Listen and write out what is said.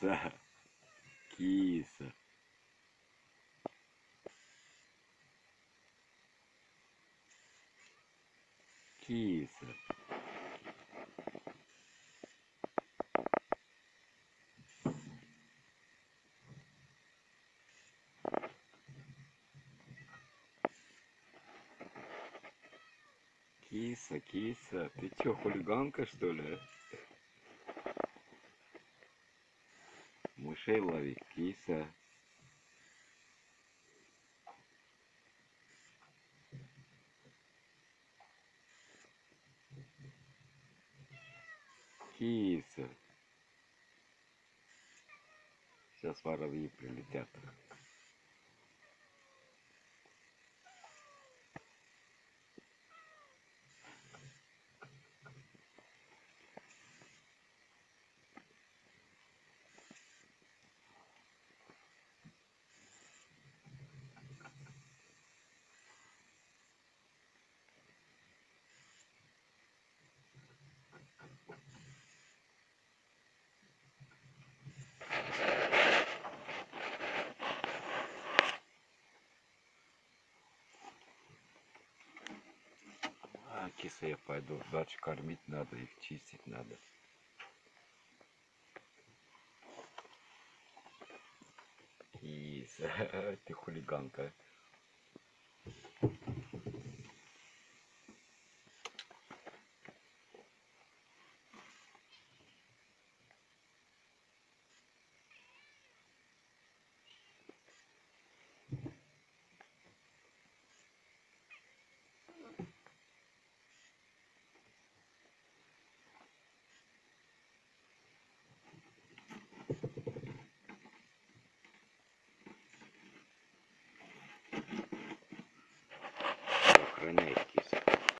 Киса. Киса. Киса. Киса, киса, ты чё, хулиганка, что ли? Мышей лови, киса. Киса. Сейчас воробьи прилетят. Киса, я пойду. Дальше кормить надо, их чистить надо. Киса, ты хулиганка.